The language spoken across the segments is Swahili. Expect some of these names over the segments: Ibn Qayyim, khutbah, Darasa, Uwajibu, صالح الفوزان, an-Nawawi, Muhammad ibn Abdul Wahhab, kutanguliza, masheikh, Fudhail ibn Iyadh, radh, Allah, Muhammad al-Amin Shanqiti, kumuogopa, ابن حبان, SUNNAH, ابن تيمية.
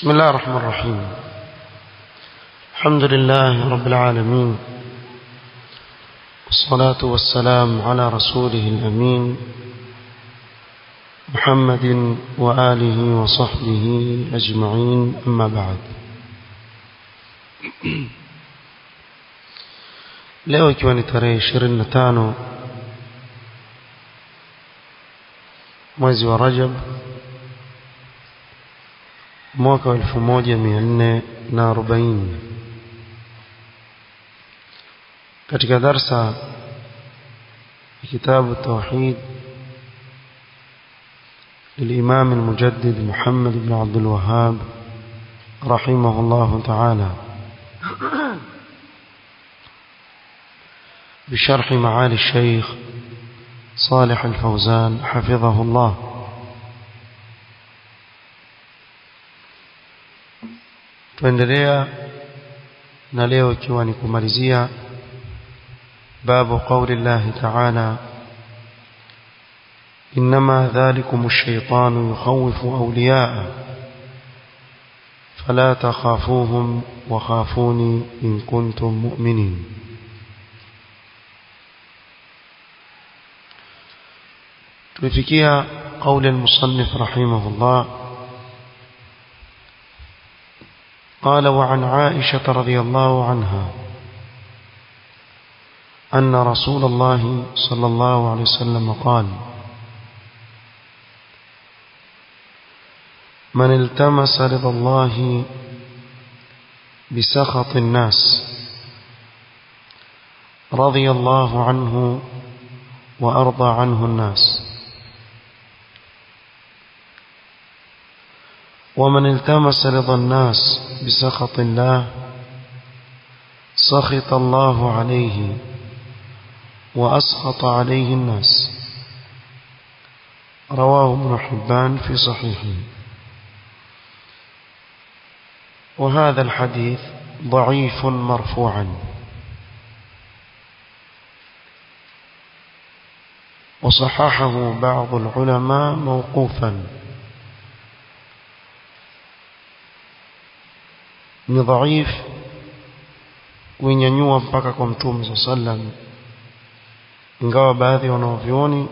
بسم الله الرحمن الرحيم. الحمد لله رب العالمين، والصلاة والسلام على رسوله الأمين محمد وآله وصحبه أجمعين. أما بعد، leo ikiwa ni tarehe 25 mwezi wa Rajab mwaka 1440 katika darasa kitabu tauhid للإمام المجدد محمد بن عبد الوهاب رحمه الله تعالى بشرح معالي الشيخ صالح الفوزان حفظه الله. tuendelea na leo ikiwa ni kumalizia babu قول الله تعالى إنما ذلكم الشيطان يخوف أولياءه فلا تخافوهم وخافوني إن كنتم مؤمنين. tumefikia قول المصنف رحمه الله قال وعن عائشة رضي الله عنها أن رسول الله صلى الله عليه وسلم قال من التمس رضا الله بسخط الناس رضي الله عنه وأرضى عنه الناس ومن التمس رضا الناس بسخط الله سخط الله عليه وأسخط عليه الناس. رواه ابن حبان في صحيحه. وهذا الحديث ضعيف مرفوعا، وصححه بعض العلماء موقوفا. ni dhaif kuinyanyua mpaka kwa Mtume sallallahu alayhi wasallam, ingawa baadhi wanaovioni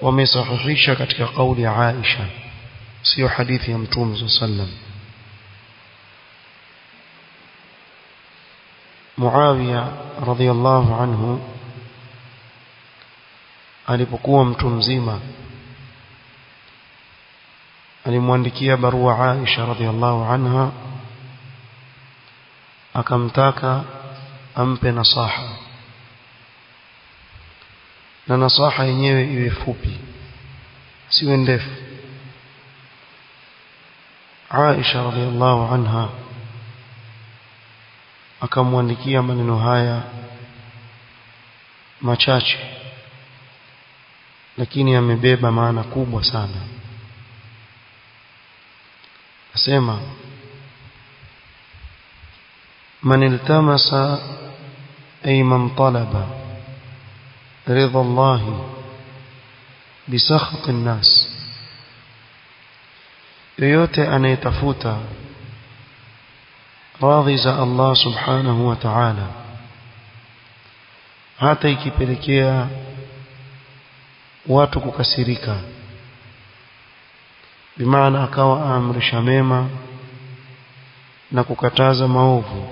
wamesahihisha katika kauli ya Aisha, sio hadithi ya Mtume sallallahu alayhi wasallam. Muawiya radhiyallahu anhu alipokuwa mtu mzima alimwandikia barua Aisha radhiyallahu anha, akamtaka ampe nasaha, na nasaha yenyewe iwe fupi, siwe ndefu. Aisha radhiyallahu anha akamwandikia maneno haya machache, lakini yamebeba maana kubwa sana. asema من التمس أي من طلب رضا الله بسخط الناس، yoyote anayetafuta radhi za Allah subhanahu wa ta'ala, hata ikipelekea watu kukasirika, bimaana akawa aamrisha mema na kukataza maovu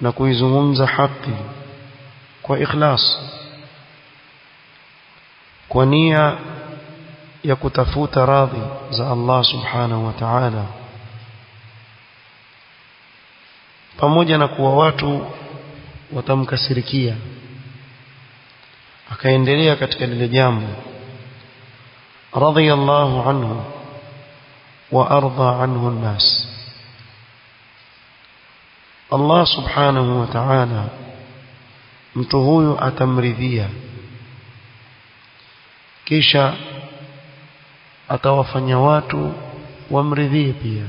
na kuizungumza haki kwa ikhlas, kwa nia ya kutafuta radhi za Allah subhanahu wa ta'ala, pamoja na kuwa watu watamkasirikia, akaendelea katika lile jambo. رضي الله عنه وأرضى عنه الناس، الله سبحانه وتعالى mtu huyu atamridhia, kisha atawafanya watu wamridhie pia.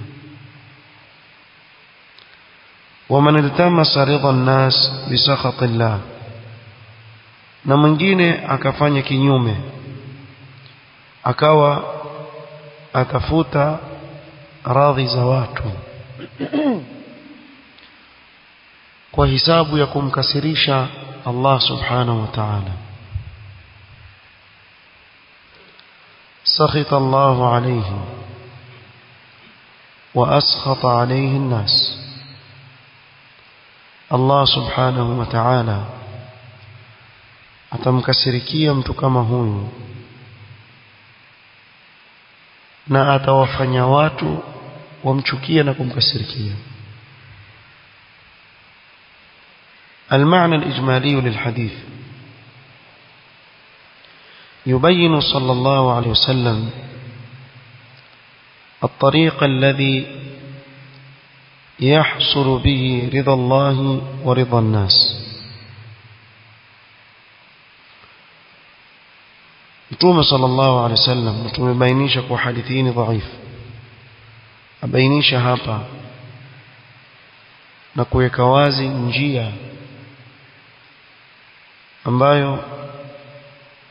ومن التمس رضا الناس بسخط الله، na mwingine akafanya kinyume, akawa akafuta radhi za watu kwa hisabu ya kumkasirisha Allah subhanahu wa ta'ala. Sakhita Allahu alayhi wa askhata alayhi an-nas. Allah subhanahu wa ta'ala atamkasirikia mtu kama huyu na atawafanya watu wamchukia na kumkasirikia. المعنى الإجمالي للحديث يبين صلى الله عليه وسلم الطريق الذي يحصل به رضا الله ورضا الناس. متوم صلى الله عليه وسلم متوم بينيشك وحديثين ضعيف بينيش هابا نكويك وازي نجيا ambayo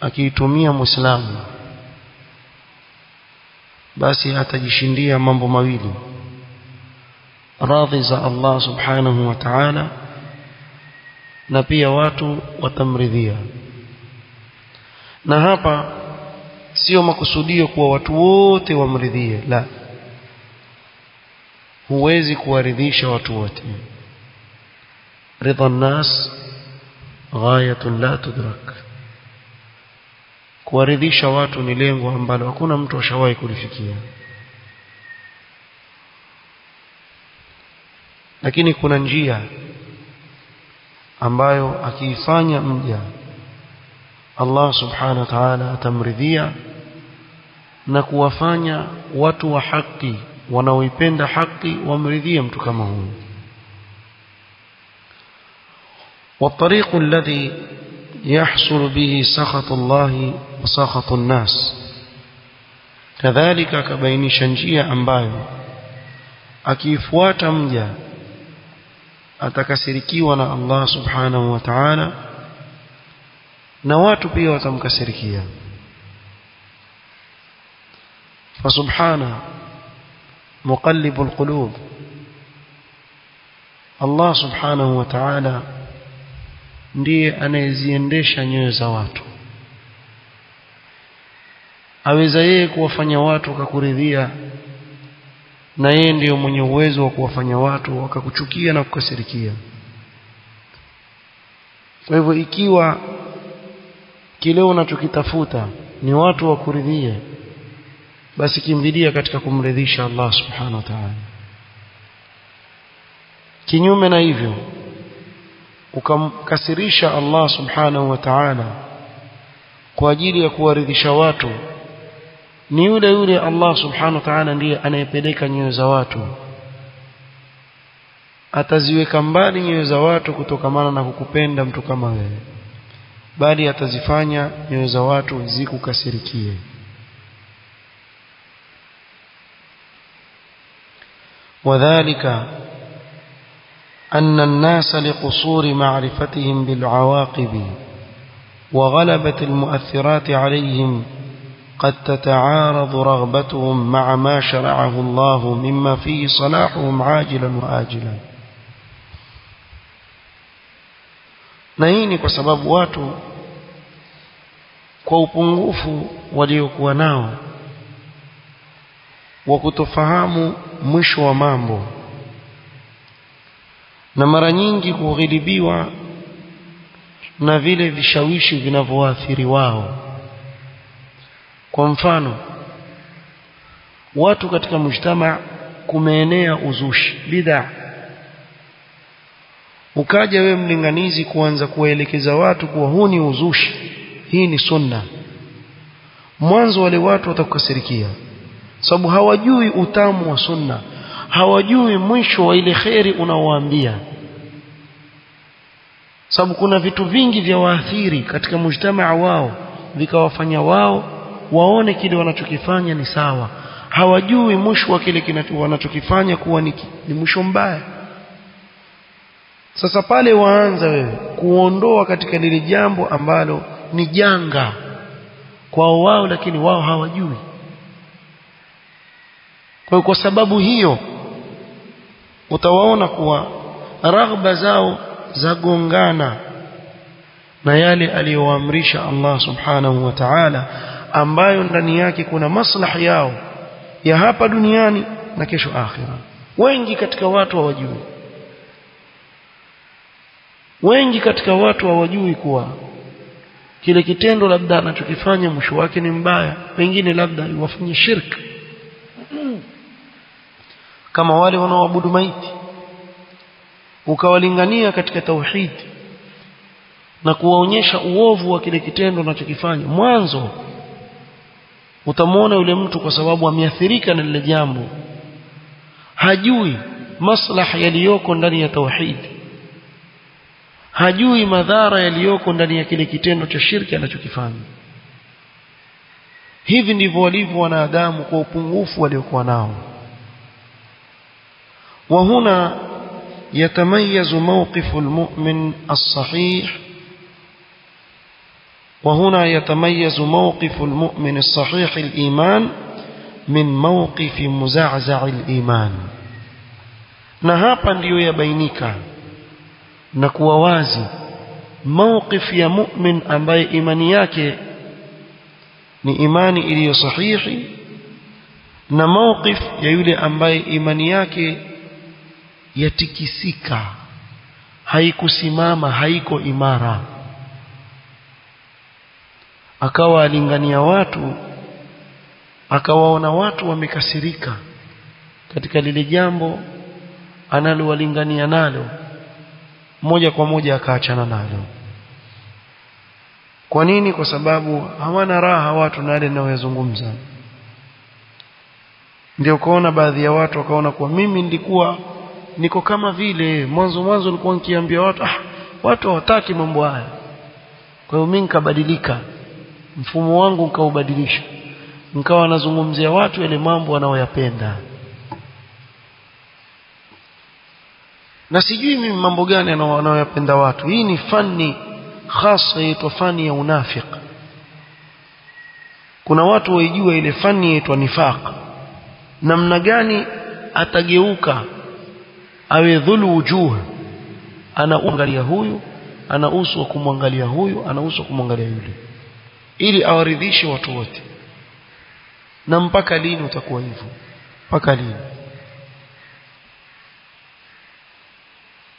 akiitumia muislamu basi atajishindia mambo mawili: radhi za Allah subhanahu wa ta'ala, na pia watu watamridhia. Na hapa sio makusudio kuwa watu wote wamridhie, la, huwezi kuwaridhisha watu wote. Ridha nas ghayatun la tudrak, kuwaridhisha watu ni lengo ambalo hakuna mtu ashawahi kulifikia. Lakini kuna njia ambayo akiifanya mja Allah subhanahu wa ta'ala atamridhia na kuwafanya watu wa haki wanaoipenda haki wamridhie mtu kama huyu. والطريق الذي يحصل به سخط الله وسخط الناس كذلك كبين شنجية أنبايو أكيفوات أمجا أتكسركي ونا الله سبحانه وتعالى نوات بي وتمكسركي. فسبحانه مقلب القلوب، الله سبحانه وتعالى ndiye anayeziendesha nyoyo za watu. Aweza yeye kuwafanya watu wakakuridhia, na yeye ndiyo mwenye uwezo wa kuwafanya watu wakakuchukia na kukasirikia. Kwa hivyo ikiwa kile unachokitafuta ni watu wakuridhie, basi kimbilia katika kumridhisha Allah subhanahu wa ta'ala. Kinyume na hivyo ukamkasirisha Allah subhanahu wa ta'ala kwa ajili ya kuwaridhisha watu, ni yule yule Allah subhanahu wa ta'ala ndiye anayepeleka nyoyo za watu, ataziweka mbali nyoyo za watu kutokamana na kukupenda mtu kama wewe, bali atazifanya nyoyo za watu zikukasirikie. Wadhalika أن الناس لقصور معرفتهم بالعواقب وغلبة المؤثرات عليهم قد تتعارض رغبتهم مع ما شرعه الله مما فيه صلاحهم عاجلا وآجلا. نهيني كسبب واتو كوبنغوفو وليوكو ناو وكتفهامو مش ومامو na mara nyingi kughilibiwa na vile vishawishi vinavyoathiri wao. Kwa mfano, watu katika mjtama kumeenea uzushi, bid'a. Ukaja we mlinganizi kuanza kuelekeza watu kuwa huu ni uzushi, hii ni sunna, mwanzo wale watu watakukasirikia, sababu hawajui utamu wa sunna, hawajui mwisho wa ile kheri unaowaambia. Sababu kuna vitu vingi vya waathiri katika mujtamaa wao vikawafanya wao waone kile wanachokifanya ni sawa, hawajui mwisho wa kile wanachokifanya kuwa ni mwisho mbaya. Sasa pale waanza wewe kuondoa katika lile jambo ambalo ni janga kwao wao, lakini wao hawajui. Kwa sababu hiyo utawaona kuwa raghba zao zagongana na yale aliyoamrisha Allah subhanahu wa ta'ala, ambayo ndani yake kuna maslahi yao ya hapa duniani na kesho akhira. Wengi katika watu hawajui, wengi katika watu hawajui kuwa kile kitendo labda anachokifanya mwisho wake ni mbaya, wengine labda wafanye shirki kama wale wanaoabudu maiti, ukawalingania katika tauhid na kuwaonyesha uovu wa kile kitendo anachokifanya. Mwanzo utamwona yule mtu, kwa sababu ameathirika na lile jambo, hajui maslahi yaliyoko ndani ya tauhid, hajui madhara yaliyoko ndani ya kile kitendo cha shirki anachokifanya. Hivi ndivyo walivyo wanadamu kwa upungufu waliokuwa nao. وهنا يتميز موقف المؤمن الصحيح وهنا يتميز موقف المؤمن الصحيح الإيمان من موقف مزعزع الإيمان. نهابا ليو يبينك نكو وازي موقف يا مؤمن أمباي إيمانياك ni imani iliyo sahihi, na mawqif ya yule ambaye imani yake yatikisika, haikusimama, haiko imara, akawa alingania watu, akawaona watu wamekasirika katika lile jambo analowalingania nalo, moja kwa moja akaachana nalo. Kwa nini? Kwa sababu hawana raha watu na yale ninayozungumza. Ndio kaona baadhi ya watu wakaona kwa mimi nilikuwa niko kama vile mwanzo nilikuwa nikiambia watu watu hawataki mambo haya, kwa hiyo mimi nikabadilika, mfumo wangu nikaubadilisha, nikawa nazungumzia watu ile mambo wanaoyapenda, na sijui mimi mambo gani wanaoyapenda watu. Hii ni fani khasa yetu, fani ya unafik. Kuna watu waijua ile fani yetu nifaq, namna gani atageuka awe dhulu wujuh, anaangalia huyu, anauswa kumwangalia huyu, anauswa kumwangalia yule, ili awaridhishe watu wote. Na mpaka lini utakuwa hivyo? Mpaka lini?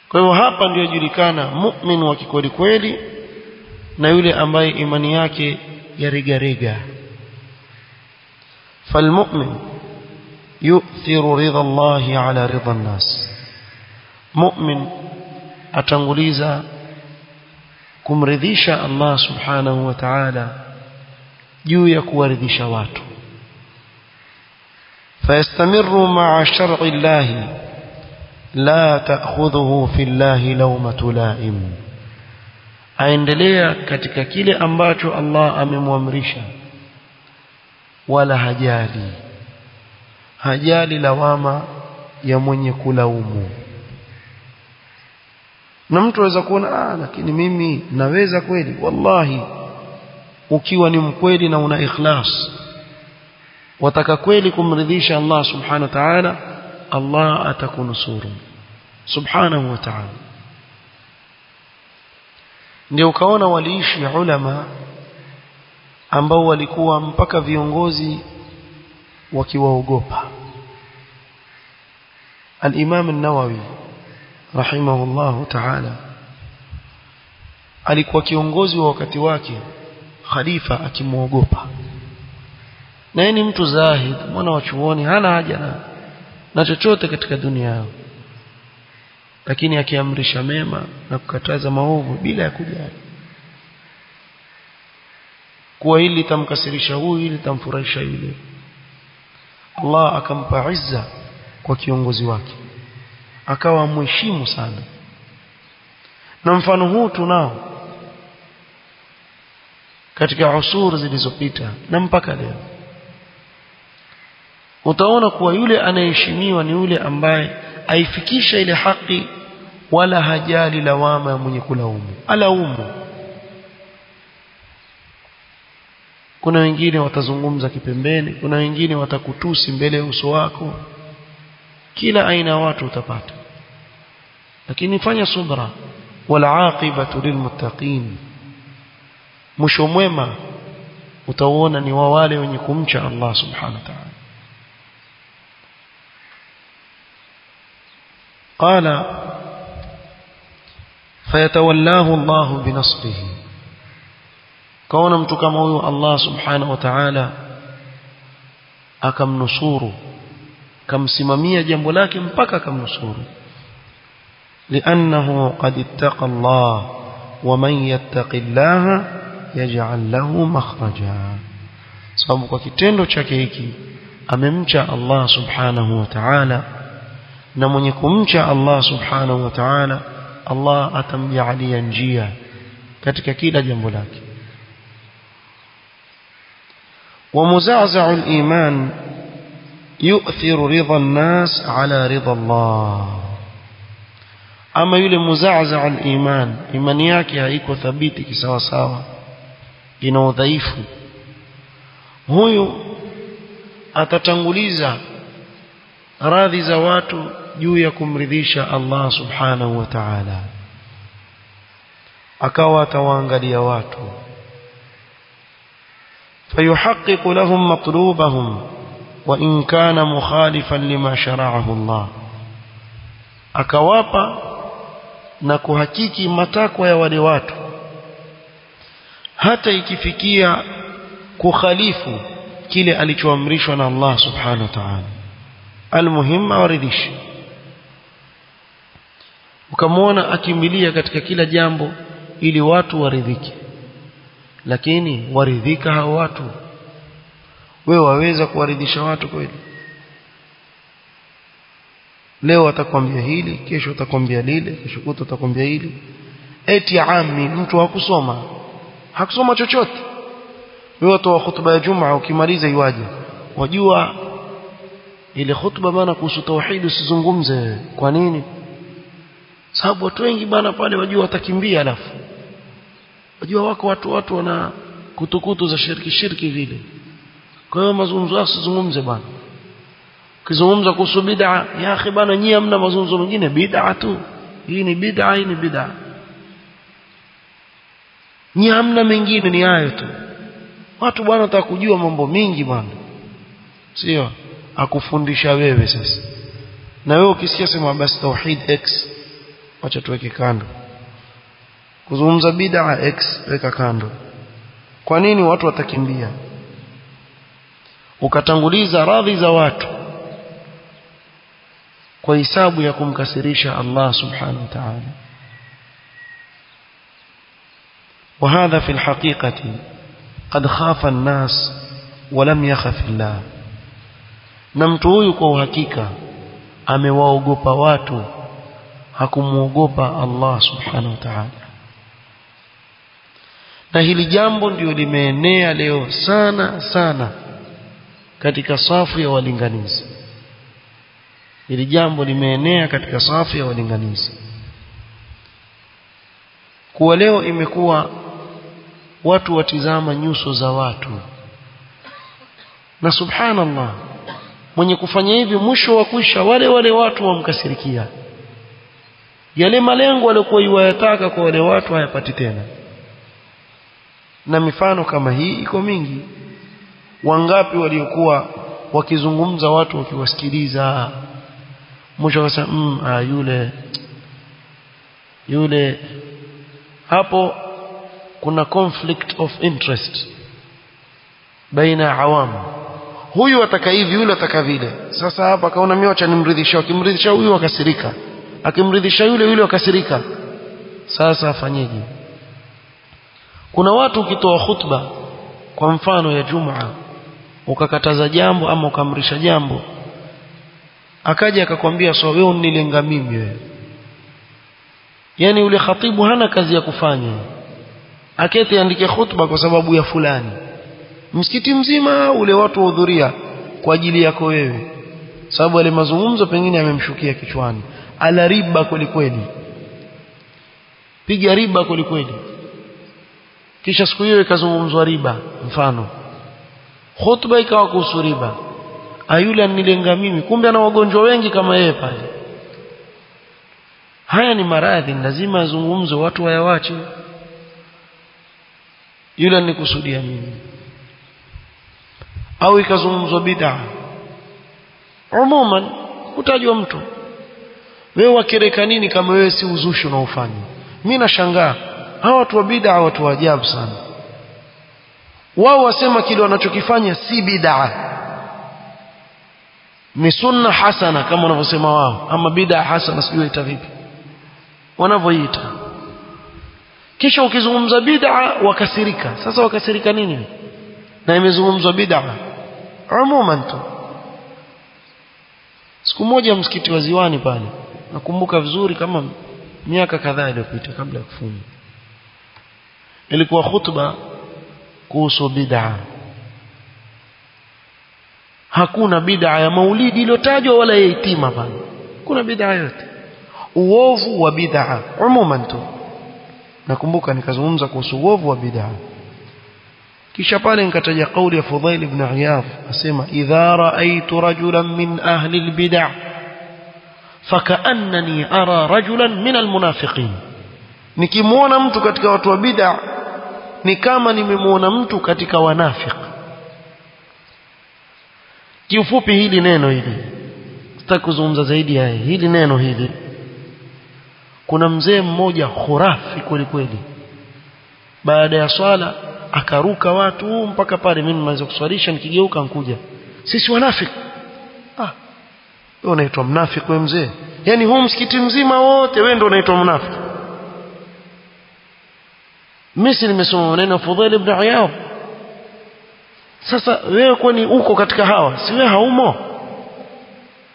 Kwa hivyo hapa ndio yajulikana mu'min wa kikweli kweli na yule ambaye imani yake yaregarega. Falmu'min yu'thiru ridha Allahi ala ridha an-nas, mu'min atanguliza kumridhisha Allah subhanahu wa ta'ala juu ya kuwaridhisha watu. Fayastamiru ma'a shar'i Allahi لا تأخذه في الله لومة لائم, aendelea katika kile ambacho Allah amemwamrisha, wala hajali lawama ya mwenye kulaumu. Na mtu anaweza kuona lakini mimi naweza kweli. Wallahi, ukiwa ni mkweli na una ikhlas, wataka kweli kumridhisha Allah subhanahu wa ta'ala, Allah atakunusuru subhanahu wa ta'ala. Ndio ukaona waliishi ulama ambao walikuwa mpaka viongozi wakiwaogopa. Al-Imam an-Nawawi rahimahullahu ta'ala alikuwa kiongozi wa wakati wake, khalifa akimwogopa, na yeye ni mtu zahid, mwana wa chuoni, hana haja na chochote katika dunia yao, lakini akiamrisha mema na kukataza maovu bila ya kujali kuwa hili tamkasirisha huyu, hili tamfurahisha yule. Allah akampa izza kwa kiongozi wake, akawa mheshimu sana. Na mfano huu tunao katika usuru zilizopita na mpaka leo. Utaona kuwa yule anayeheshimiwa ni yule ambaye aifikisha ile haki, wala hajali lawama ya mwenye kulaumu, alaumu. Kuna wengine watazungumza kipembeni, kuna wengine watakutusi mbele ya uso wako. Kila aina watu utapata. Lakini fanya subra. Wal aqibatu lilmuttaqin. Mwisho mwema utauona ni wa wale wenye kumcha Allah subhanahu wa ta'ala. قال فيتولاه الله بنصره كون متكمو الله سبحانه وتعالى أكم نصوره كم سمامية جنب لكن بك كم نصوره لأنه قد اتقى الله ومن يتق الله يجعل له مخرجا سبب كتندو شكيكي أممشى الله سبحانه وتعالى na mwenye kumcha Allah subhanahu wa ta'ala Allah atamjaalia njia katika kila jambo lake. Wa muzaza'u al-iman yu'thiru ridha an-nas ala ridha Allah. Ama yule muzaza'u al-iman, imani yake haiko thabiti kisawa sawa, ina udhaifu, huyu atatanguliza radhi za watu juu ya kumridhisha Allah subhanahu wa ta'ala, akawa atawaangalia watu. Fayuhaqiqu lahum matlubahum wa in kana mukhalifan lima shara'ahu Allah, akawapa na kuhakiki matakwa ya wale watu hata ikifikia kukhalifu kile alichoamrishwa na Allah subhanahu wa ta'ala. Almuhim awaridhishe, ukamwona akimbilia katika kila jambo ili watu waridhike. Lakini waridhika hao watu? Wewe waweza kuwaridhisha watu kweli? Leo atakwambia hili, kesho atakwambia lile, kesho kuto atakwambia hili. Eti ammi mtu hakusoma, hakusoma chochote, wewe toa hutuba ya Ijumaa ukimaliza iwaje, wajua ile khutba bana kuhusu tauhid usizungumze. Kwa nini? Sababu watu wengi bana pale wajua watakimbia, alafu wajua wako watu wana kutukutu za shirki vile. Kwa hiyo mazungumzo usizungumze bana. Ukizungumza kuhusu bid'a, ya akhi bana, nyinyi hamna mazungumzo mengine, bid'a tu. Hii ni bid'a. Nyinyi hamna mengine, ni hayo tu. Watu bwana watakujua mambo mingi bana. Sio akufundisha wewe sasa. Na wewe ukisikia sema basi tauhid x, acha tuweke kando. Kuzungumza bid'a x, weka kando. Kwa nini watu watakimbia? Ukatanguliza radhi za watu kwa hisabu ya kumkasirisha Allah subhanahu wa ta'ala. Wa hadha fi alhaqiqati qad khafa an-nas wa lam yakhaf Allah. Na mtu huyu kwa uhakika amewaogopa watu, hakumuogopa Allah subhanahu wa ta'ala. Na hili jambo ndio limeenea leo sana sana katika safu ya walinganizi. Hili jambo limeenea katika safu ya walinganizi. Kwa leo imekuwa watu watizama nyuso za watu. Na subhanallah, mwenye kufanya hivi mwisho wa kuisha wale watu wamkasirikia. Yale malengo walikuwa yataka kwa wale watu hayapati tena. Na mifano kama hii iko mingi. Wangapi waliokuwa wakizungumza watu wakiwasikiliza, mwisho akasema yule. Hapo kuna conflict of interest baina awamu. Huyu ataka hivi, yule ataka vile. Sasa hapa kaona mimi acha nimridhisha, akimridhisha huyu akasirika, akimridhisha yule akasirika. Sasa afanyeje? Kuna watu ukitoa khutba kwa mfano ya Jumaa ukakataza jambo ama ukamrisha jambo, akaja akakwambia sawa, wewe unilenga mimi wewe. Yaani yule khatibu hana kazi ya kufanya, akete andike khutba kwa sababu ya fulani. Msikiti mzima ule watu wahudhuria kwa ajili yako wewe, sababu wale mazungumzo pengine yamemshukia kichwani. Ala riba kweli, piga riba kweli. Kisha siku hiyo ikazungumzwa riba mfano, Khutba ikawa kuhusu riba. Ayule anilenga mimi, kumbe ana wagonjwa wengi kama yeye pale. Haya ni maradhi, lazima azungumze watu wayawache. Yule anikusudia mimi. Au ikazungumzwa bid'a. Umuman utajua mtu. Wewe wakereka nini kama wewe si uzushi unaofanya? Mimi nashangaa. Hawa watu wa bid'a watu wa ajabu sana. Wao wasema kile wanachokifanya si bid'a. Ni sunna hasana kama wanavyosema wao. Ama bid'a hasana sijui ita vipi. Wanavyoita. Kisha ukizungumza bid'a wakasirika. Sasa wakasirika nini? Na imezungumzwa bid'a. Umuman tu. Siku moja msikiti wa Ziwani pale. Nakumbuka vizuri kama miaka kadhaa iliyopita kabla ya kufunga. Ilikuwa khutba kuhusu bid'a. Hakuna bid'a ya maulidi iliyotajwa wala ya itima pale. Kuna bid'a yote. Uovu wa bid'a. Umuman tu. Nakumbuka nikazungumza kuhusu uovu wa bid'a. Kisha pale nikataja kauli ya Fudhail ibn Iyadh asema idha raaitu rajulan min ahli albid'a fakaannani ara rajulan min almunafiqin, nikimuona mtu katika watu wa bid'a ni kama nimemuona mtu katika wanafiki. Kiufupi hili neno hili sitakuzungumza zaidi haya. Hili neno hili, kuna mzee mmoja khurafi kweli kweli, baada ya swala akaruka watu mpaka pale mimi nimeanza kuswalisha, nikigeuka nkuja sisi wanafiki. Wewe unaitwa mnafiki wewe mzee? Yaani huu msikiti mzima wote wewe ndio unaitwa mnafiki? Mimi nimesoma neno Fudhail ibn Iyadh. Sasa wewe kwani uko katika hawa? Si wewe haumo?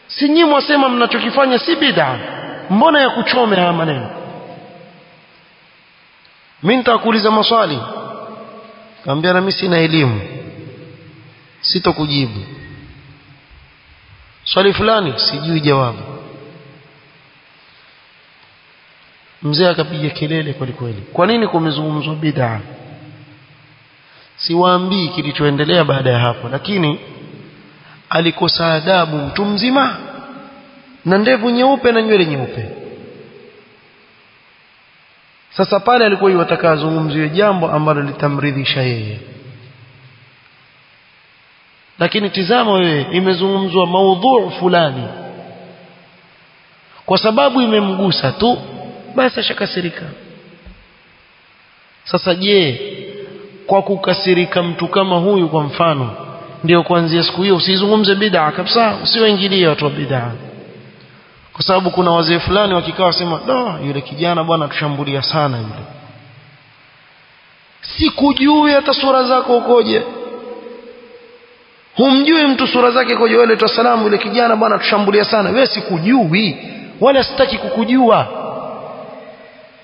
Si nyinyi mwasema mnachokifanya si bid'a? Mbona ya kuchome haya maneno? Mimi nitakuuliza maswali. Kaambia na mimi sina elimu. Sitokujibu. Swali fulani sijui jawabu. Mzee akapiga kelele kweli kweli. Kwa nini kumezungumzwa bid'a? Siwaambii kilichoendelea baada ya hapo, lakini alikosa adabu mtu mzima na ndevu nyeupe na nywele nyeupe. Sasa pale alikuwa yataka azungumzie jambo ambalo litamridhisha yeye. Lakini tizama wewe, imezungumzwa maudhu fulani, kwa sababu imemgusa tu basi ashakasirika. Sasa je, kwa kukasirika mtu kama huyu kwa mfano, ndio kuanzia siku hiyo usizungumze bid'a kabisa, usiwaingilie watu wa bid'a. Kwa sababu kuna wazee fulani wakikaa wasema da yule kijana bwana tushambulia sana yule, sikujui hata sura zako ukoje, humjui mtu sura zake koje, wale tu salamu yule kijana bwana tushambulia sana, wewe sikujui wala sitaki kukujua,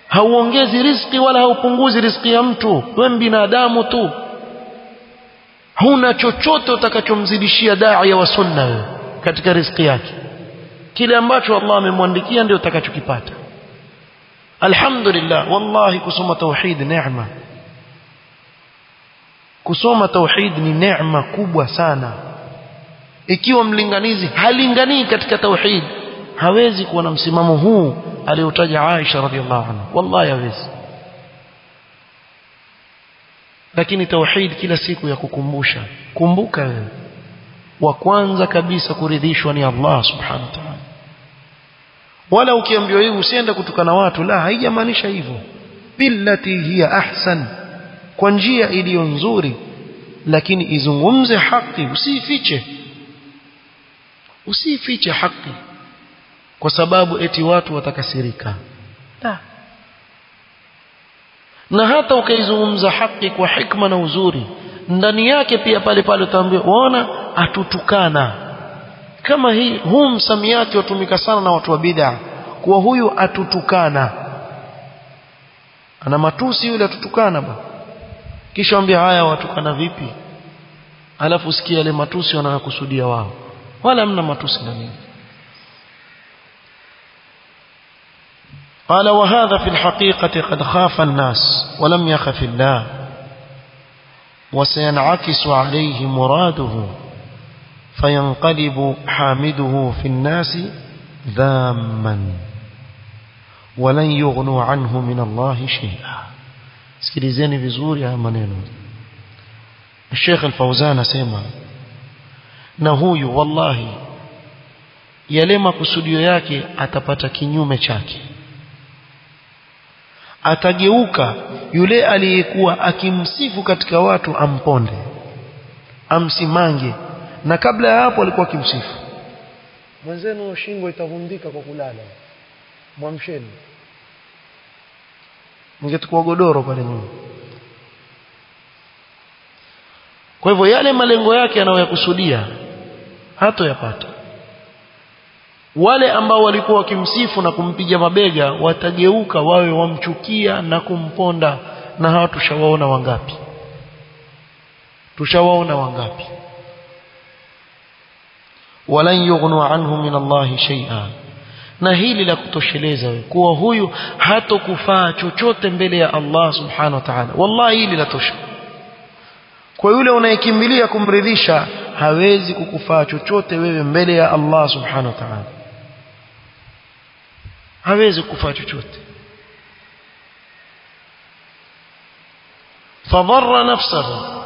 hauongezi riziki wala haupunguzi riziki ya mtu, wewe binadamu tu, huna chochote utakachomzidishia dai wa sunna katika riziki yake. Kile ambacho Allah amemwandikia ndio utakachokipata. Alhamdulillah, wallahi kusoma tauhid ni neema. Kusoma tauhid ni neema kubwa sana. Ikiwa mlinganizi halingani katika tauhid, hawezi kuwa na msimamo huu aliotaja Aisha radhiallahu anha. Wallahi hawezi. Lakini tauhid kila siku ya kukumbusha. Kumbuka wewe, wa kwanza kabisa kuridhishwa ni Allah subhanahu wa ta'ala. Wala ukiambiwa hivi usiende kutukana watu, la, haijamaanisha hivyo. Billati hiya ahsan, kwa njia iliyo nzuri, lakini izungumze haki, usifiche. Usifiche haki kwa sababu eti watu watakasirika. La. Na hata ukaizungumza haki kwa hikma na uzuri, ndani yake pia pale pale utaambiwa unaona atutukana. Kama hii hum samiati watumika sana na watu wa bid'a, kwa huyu atutukana, ana matusi yule, atutukana ba. Kisha ambia haya watukana vipi? Alafu sikia yale matusi wanayokusudia wao. Wala mna matusi ndani. Qala wa hadha fi alhaqiqati qad khafa an-nas wa lam yakhaf Allah. وسينعكس عليه مراده فينقلب حامده في الناس ذاما ولن يغنوا عنه من الله شيئا. Sikilizeni vizuri haya maneno. Sheikh Al-Fauzan anasema na huyu wallahi yale makusudio yake atapata kinyume chake. Atageuka yule aliyekuwa akimsifu katika watu amponde, amsimange, na kabla ya hapo alikuwa akimsifu. Mwenzenu shingo itavundika kwa kulala. Mwamsheni. Mngetukua godoro pale nyuma. Kwa hivyo yale malengo yake anayokusudia hatoyapata. Wale ambao walikuwa wakimsifu na kumpiga mabega watageuka wawe wamchukia na kumponda, na hawa tushawaona wangapi? Tushawaona wangapi? Walan yughnu anhu min Allahi shay'a. Na hili la kutosheleza kuwa huyu hatokufaa chochote mbele ya Allah subhanahu wa ta'ala. Wallahi hili la tosha. Kwa yule unayekimbilia kumridhisha hawezi kukufaa chochote wewe mbele ya Allah subhanahu wa ta'ala. Hawezi kukufaa chochote. Fadharra nafsahu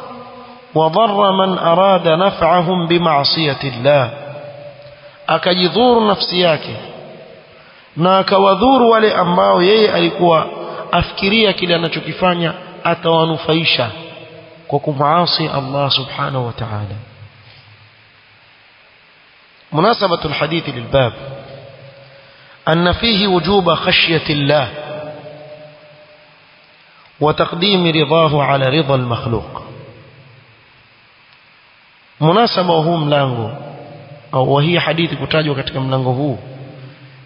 wa dharra man arada naf'ahum bima'siyati Allah. Akajidhuru nafsi yake na akawadhuru wale ambao yeye alikuwa afikiria kile anachokifanya atawanufaisha kwa kumaasi Allah subhanahu wa ta'ala. مناسبة الحديث للباب أن فيه وجوب خشية الله وتقديم رضاه على رضا المخلوق. مناسبة هو ملango وهي حديث kutajwa katika mlango huu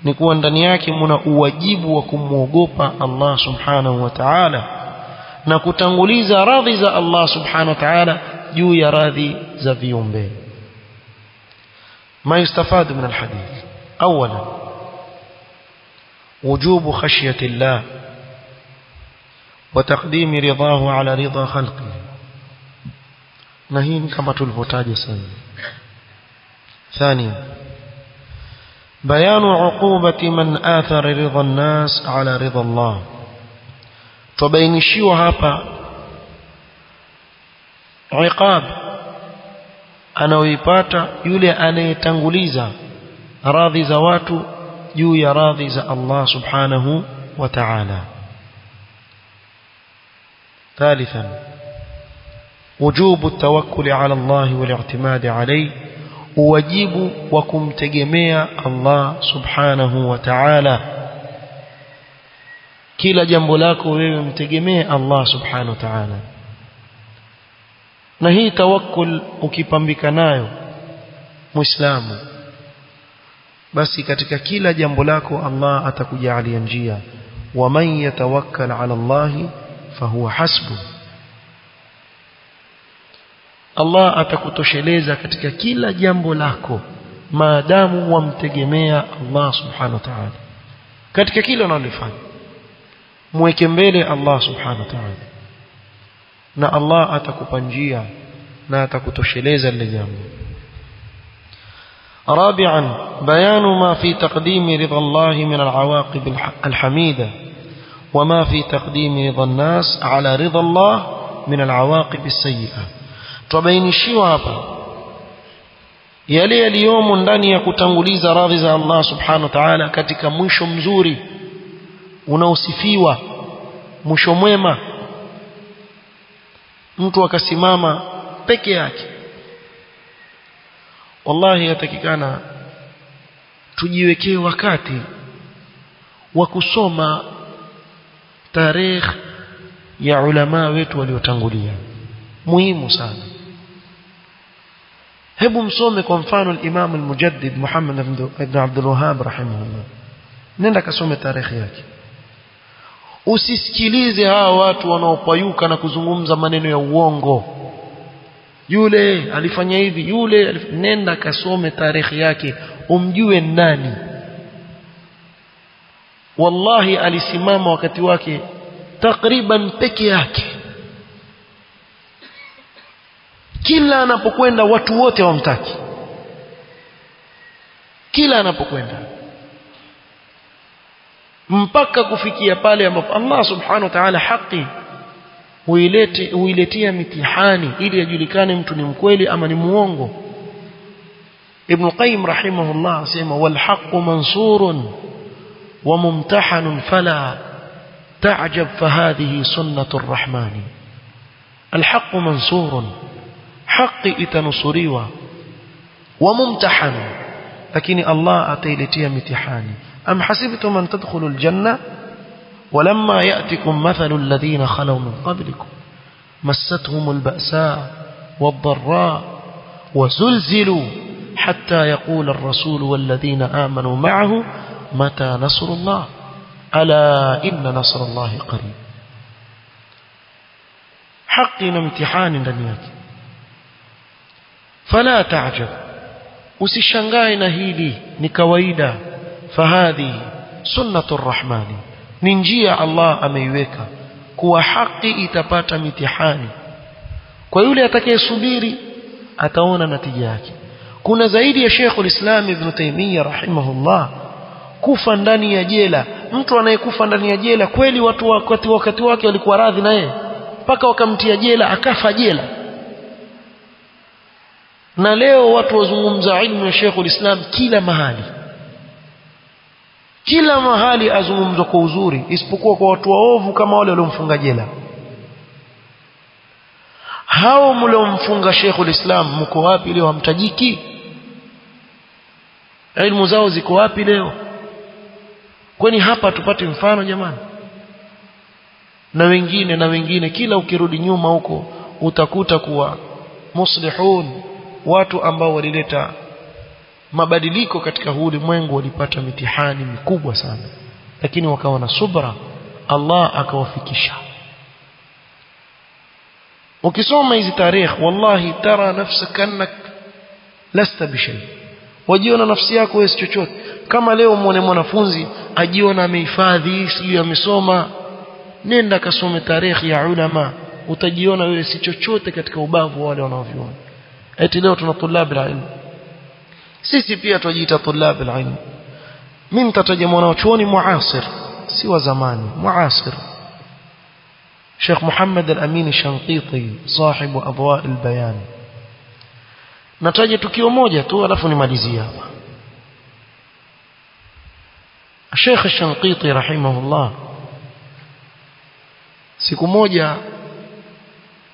ni kuwa ndani yake mna uwajibu wa kumuogopa Allah subhanahu wa ta'ala na kutanguliza radhi za Allah subhanahu wa ta'ala juu ya radhi za viumbe. ما يستفاد من الحديث؟ أولا وجوب خشية الله وتقديم رضاه على رضا خلقه نهين كما تلفتاج سنة. ثانيا بيان عقوبة من آثر رضا الناس على رضا الله. تبينشيو هابا عقاب anaoipata yule anayetanguliza radhi za watu juu ya radhi za Allah subhanahu wa ta'ala. Thalithan وجوب التوكل على الله والاعتماد عليه. وواجب وكمtegemea Allah subhanahu wa ta'ala, kila jambo lako wewe mtegemee Allah subhanahu wa ta'ala. Na hii tawakkul ukipambika nayo muislamu, basi katika kila jambo lako Allah atakujalia njia. Wa man yatawakkal ala Allah fa huwa hasbu. Allah atakutosheleza katika kila jambo lako maadamu wamtegemea Allah subhanahu wa ta'ala. Katika kila unalofanya muweke mbele Allah subhanahu wa ta'ala, na Allah atakupanjia na atakutosheleza lile jambo. رابعا بيان ما في تقديم رضا الله من العواقب الحميدة وما في تقديم رضا الناس على رضا الله من العواقب السيئة. تبينشيو hapa yale yaliyomo ndani ya kutanguliza radhi za Allah subhanahu wa ta'ala katika mwisho mzuri unaosifiwa, mwisho mwema. Mtu akasimama peke yake, wallahi yatakikana tujiwekee wakati wa kusoma tarikh ya ulama wetu waliotangulia. Muhimu sana. Hebu msome kwa mfano al-Imam al-Mujaddid Muhammad ibn Abdul Wahhab rahimahullah. Nenda kasome tarikh yake. Usisikilize hawa watu wanaopayuka na kuzungumza maneno ya uongo. Yule alifanya hivi, yule. Nenda kasome tarehe yake umjue nani wallahi alisimama wakati wake takriban peke yake. Kila anapokwenda watu wote wamtaki. Kila anapokwenda. Mpaka kufikia pale ambapo Allah subhanahu wa ta'ala haki huiletea mitihani ili ajulikane mtu ni mkweli ama ni muongo. Ibn Qayyim rahimahullah asema wal haqqu mansurun wa mumtahanun fala ta'jab fa hadhihi sunnatur rahmani. Al haqqu mansurun, haki itanusuriwa wa mumtahanun, lakini Allah atailetea mitihani. أم حسبتم أن تدخلوا الجنة ولما يأتكم مثل الذين خلوا من قبلكم مستهم البأساء والضراء وزلزلوا حتى يقول الرسول والذين آمنوا معه متى نصر الله ألا إن نصر الله قريب. حقنا امتحان دنياك فلا تعجب, usishangae hili ni kawaida. فهذه سنة الرحمن, ننجي الله أميوكا كوا حقي إتبات متحاني. ويولي أتكي صبيري أتونا نتيجاك. كنا زايدي يا شيخ الإسلام ابن تيمية رحمه الله كوفا ndani ya jela. Mtu anayekufa ndani ya jela kweli watu wakati wake walikuwa radhi na yeye mpaka wakamtia jela akafa jela. Na leo watu wazungumza ilmu ya Sheikh al-Islam kila mahali. Kila mahali azungumzwa kwa uzuri isipokuwa kwa watu waovu kama wale waliomfunga jela. Hao mliomfunga Sheikhul Islam mko wapi leo? Hamtajiki? Elimu zao ziko wapi leo? Kwani hapa tupate mfano jamani? Na wengine kila ukirudi nyuma huko utakuta kuwa muslihun, watu ambao walileta mabadiliko katika huu ulimwengu walipata mitihani mikubwa sana, lakini wakawa na subra, Allah akawafikisha. Ukisoma hizi tarikh wallahi tara nafsaka annak lasta bishay, wajiona nafsi yako wewe chochote. Kama leo muone mwanafunzi ajiona amehifadhi sio amesoma, nenda kasome tarikh ya ulama, utajiona wewe si chochote katika ubavu wale wanaoviona. Eti leo tuna tulabi la ilmu, sisi pia tujiita tulabi al-ilm. Mimi nitataja mwanachuoni muasir, si wa zamani, muasir. Sheikh Muhammad al-Amin Shanqiti, sahibu Adwa' al-Bayan. Nataja tukio moja tu alafu nimalizia hapa. Sheikh Shanqiti rahimahullah siku moja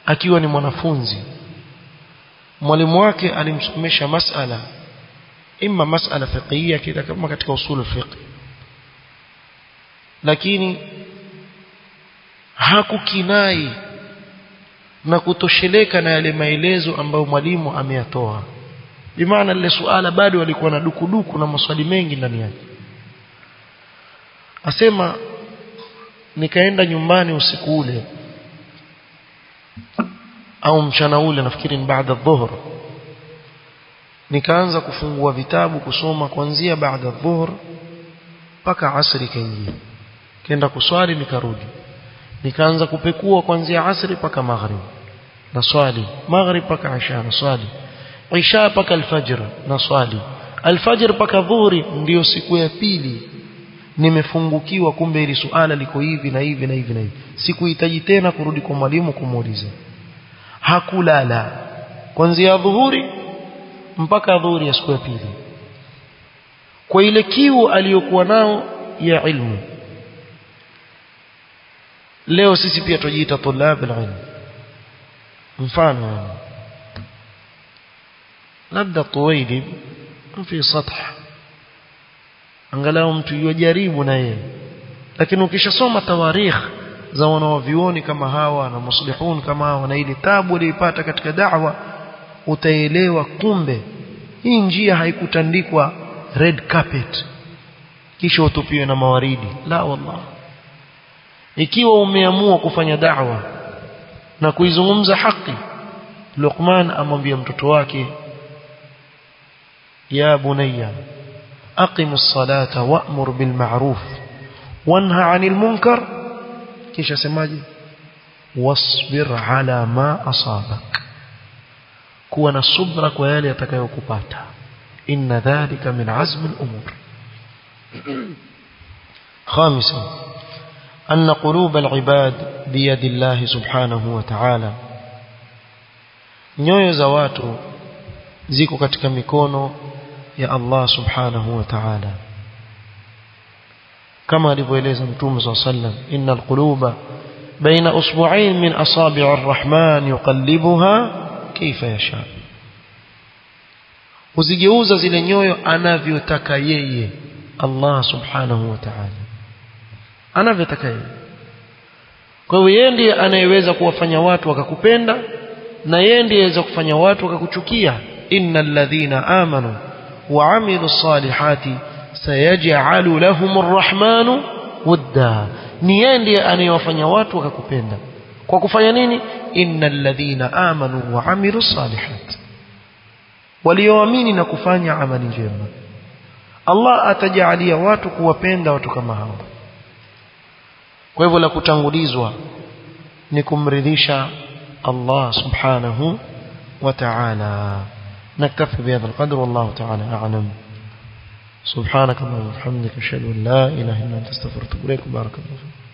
akiwa ni mwanafunzi, mwalimu wake alimsomesha masala, imma masala fiqhiyya kila kama katika usul al-fiqh, lakini hakukinai na kutosheleka na yale maelezo ambayo mwalimu ameyatoa. Kwa maana ile swala bado alikuwa na dukuduku na maswali mengi ndani yake. Asema nikaenda nyumbani usiku ule au mchana ule, nafikiri ni baada ya dhuhur, nikaanza kufungua vitabu kusoma kuanzia baada dhuhur mpaka asri kaingia. Kenda kuswali nikarudi, nikaanza kupekua kuanzia asri mpaka maghrib na swali, maghrib mpaka isha na swali, isha mpaka alfajr na swali, alfajr mpaka dhuhuri. Ndio siku ya pili nimefungukiwa, kumbe ile suala liko hivi na hivi na hivi na hivi. Sikuhitaji tena kurudi kwa mwalimu kumuuliza. Hakulala kuanzia dhuhuri mpaka dhuhuri ya siku ya pili kwa ile kiu aliyokuwa nao ya ilmu. Leo sisi pia tujiita tulab al-ilm. Mfano labda Tuwaili mfi sathah, angalau mtu yojaribu na yeye, lakini ukishasoma tawarikh za wanaovioni kama hawa na muslihun kama hawa na ile tabu walipata katika da'wa, utaelewa kumbe hii njia haikutandikwa red carpet kisha utupiwe na mawaridi. La wallah, ikiwa umeamua kufanya da'wa na kuizungumza haki. Luqman amwambia mtoto wake, ya bunayya aqimus salata wa'mur bil ma'ruf wanha 'anil munkar, kisha semaje wasbir 'ala ma asabak. kuwa na subra kwa yale yatakayokupata. Inna dhalika min azmi al-umur. خامسا أن قلوب العباد بيد الله سبحانه وتعالى. Nyoyo za watu ziko katika mikono ya Allah subhanahu wa ta'ala, kama alivyoeleza Mtume sallallahu alayhi wasallam, innal quluba baina usbu'ayn min asabi'ir rahman yuqallibuha kayfa yasha. Uzigeuza zile nyoyo anavyotaka yeye Allah subhanahu wa ta'ala, anavyotaka yeye. Kwa hiyo yeye ndiye anayeweza kuwafanya watu wakakupenda na yeye ndiye anaweza kufanya watu wakakuchukia. Innal ladhina amanu wa amilus salihati sayaj'alu lahumur rahmanu wadda. Ni yeye ndiye anayewafanya watu wakakupenda kwa kufanya nini? Innal ladhina amanu wa amilus salihati, walioamini na kufanya amali njema. Allah atajalia watu kuwapenda watu kama hao. Kwa hivyo la kutangulizwa ni kumridhisha الله سبحانه وتعالى. نكتفي بهذا القدر والله تعالى أعلم. سبحانك اللهم وبحمدك أشهد أن لا إله إلا أنت أستغفرك وأتوب إليك. بارك الله فيك.